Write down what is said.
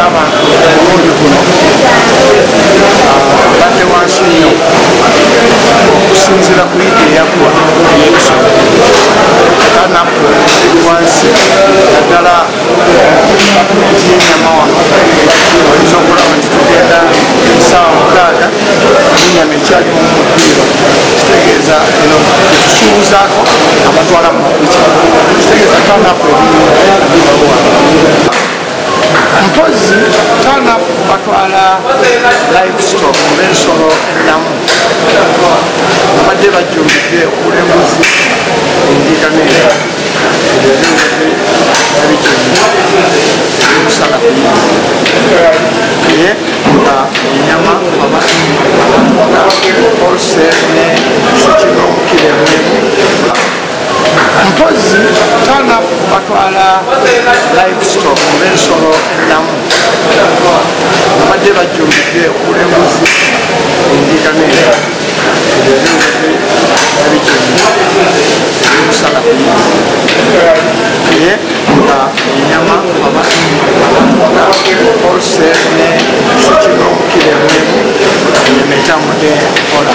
kama mmoja kuna bande washi yo kusinzira kuite yakwa kana kwansi dala nyama wa nzokora mtugenda sawa mkaga nyama mechali mmoja stegeza ino suzako abatwala mmoja stegeza kana kwa Mpozi tana batwala livestock n'ensolo ennamu abadde bajjumbidde obulembuzi endiga n'enva ebisala naye nga ennyama olse ne sikino omukire mulemu Mpozi tana batwala livestock n'ensolo ennamu abadde bajjumbidde obulembuzi endiga n'enva ebisala naye nga ennyama olse ne sikino omukire mulemu emetamudde enkola